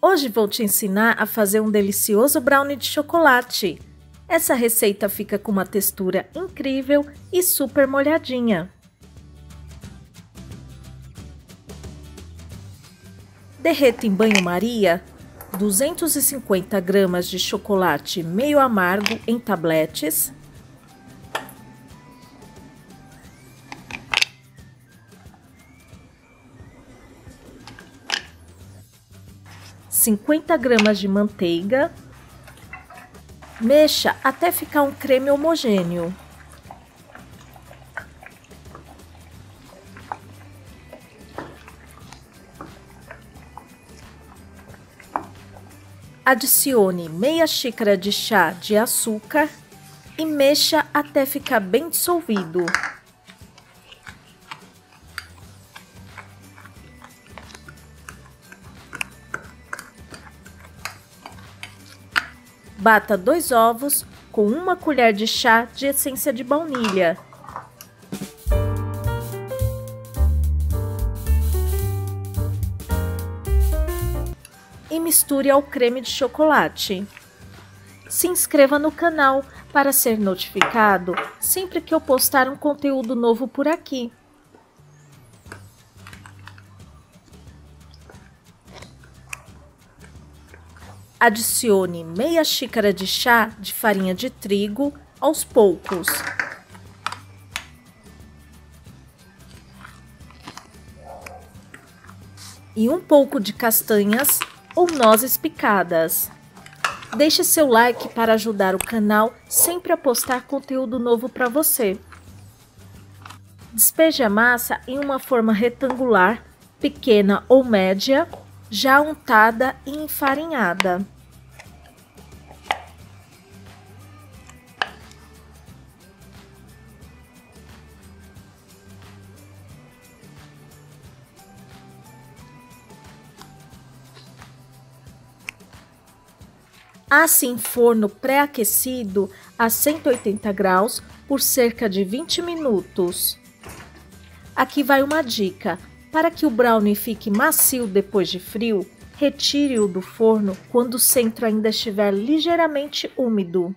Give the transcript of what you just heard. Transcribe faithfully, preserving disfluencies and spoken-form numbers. Hoje vou te ensinar a fazer um delicioso brownie de chocolate. Essa receita fica com uma textura incrível e super molhadinha. Derreta em banho-maria duzentos e cinquenta gramas de chocolate meio amargo em tabletes, cinquenta gramas de manteiga. Mexa até ficar um creme homogêneo. Adicione meia xícara de chá de açúcar e mexa até ficar bem dissolvido. Bata dois ovos com uma colher de chá de essência de baunilha. E misture ao creme de chocolate. Se inscreva no canal para ser notificado sempre que eu postar um conteúdo novo por aqui. Adicione meia xícara de chá de farinha de trigo aos poucos. E um pouco de castanhas ou nozes picadas. Deixe seu like para ajudar o canal sempre a postar conteúdo novo para você. Despeje a massa em uma forma retangular, pequena ou média, já untada e enfarinhada. Asse em forno pré-aquecido a cento e oitenta graus por cerca de vinte minutos. Aqui vai uma dica. Para que o brownie fique macio depois de frio, retire-o do forno quando o centro ainda estiver ligeiramente úmido.